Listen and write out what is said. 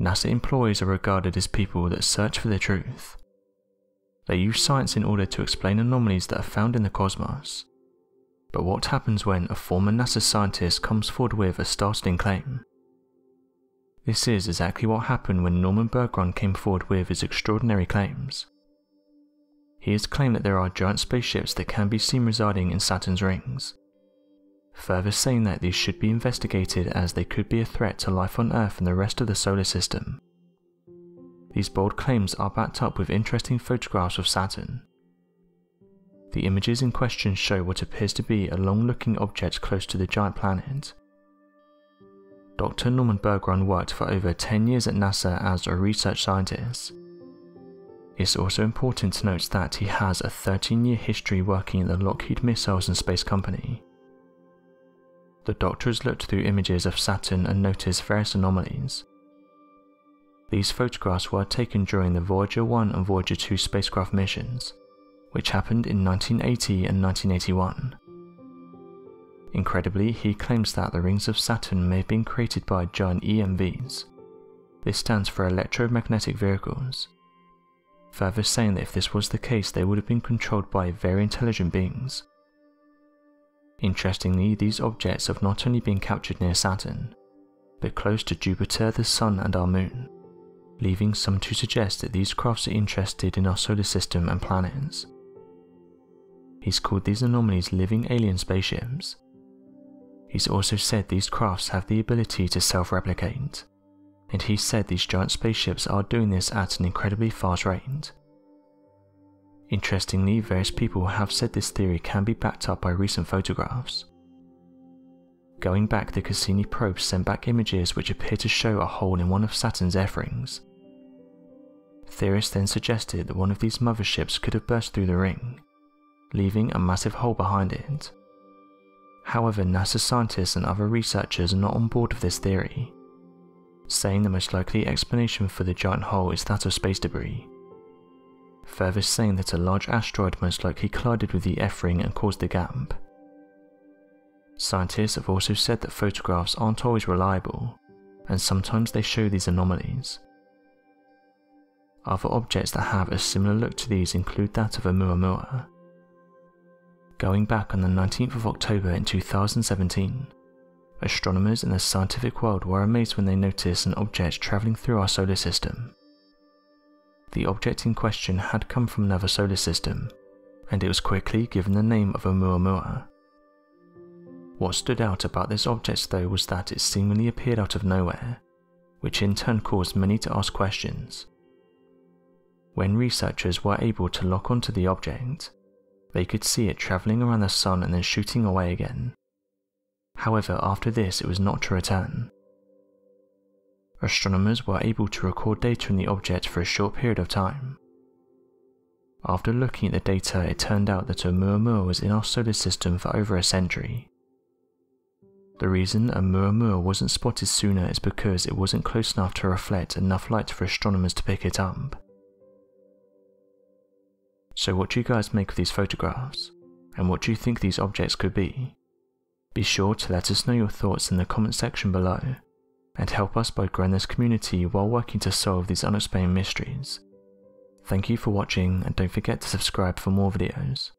NASA employees are regarded as people that search for the truth. They use science in order to explain anomalies that are found in the cosmos. But what happens when a former NASA scientist comes forward with a startling claim? This is exactly what happened when Norman Bergrun came forward with his extraordinary claims. He has claimed that there are giant spaceships that can be seen residing in Saturn's rings, further saying that these should be investigated as they could be a threat to life on Earth and the rest of the solar system. These bold claims are backed up with interesting photographs of Saturn. The images in question show what appears to be a long-looking object close to the giant planet. Dr. Norman Bergrun worked for over 10 years at NASA as a research scientist. It's also important to note that he has a 13-year history working at the Lockheed Missiles and Space Company. The doctor has looked through images of Saturn and noticed various anomalies. These photographs were taken during the Voyager 1 and Voyager 2 spacecraft missions, which happened in 1980 and 1981. Incredibly, he claims that the rings of Saturn may have been created by giant EMVs. This stands for electromagnetic vehicles. Further saying that if this was the case, they would have been controlled by very intelligent beings. Interestingly, these objects have not only been captured near Saturn, but close to Jupiter, the Sun and our Moon, leaving some to suggest that these crafts are interested in our solar system and planets. He's called these anomalies living alien spaceships. He's also said these crafts have the ability to self-replicate, and he said these giant spaceships are doing this at an incredibly fast rate. Interestingly, various people have said this theory can be backed up by recent photographs. Going back, the Cassini probe sent back images which appear to show a hole in one of Saturn's F-rings. Theorists then suggested that one of these motherships could have burst through the ring, leaving a massive hole behind it. However, NASA scientists and other researchers are not on board with this theory, saying the most likely explanation for the giant hole is that of space debris, further saying that a large asteroid most likely collided with the F-ring and caused the gap. Scientists have also said that photographs aren't always reliable, and sometimes they show these anomalies. Other objects that have a similar look to these include that of Oumuamua. Going back on the 19th of October in 2017, astronomers in the scientific world were amazed when they noticed an object travelling through our solar system. The object in question had come from another solar system, and it was quickly given the name of Oumuamua. What stood out about this object though was that it seemingly appeared out of nowhere, which in turn caused many to ask questions. When researchers were able to lock onto the object, they could see it travelling around the Sun and then shooting away again. However, after this it was not to return. Astronomers were able to record data on the object for a short period of time. After looking at the data, it turned out that Oumuamua was in our solar system for over a century. The reason Oumuamua wasn't spotted sooner is because it wasn't close enough to reflect enough light for astronomers to pick it up. So what do you guys make of these photographs? And what do you think these objects could be? Be sure to let us know your thoughts in the comment section below, and help us by growing this community while working to solve these unexplained mysteries. Thank you for watching, and don't forget to subscribe for more videos.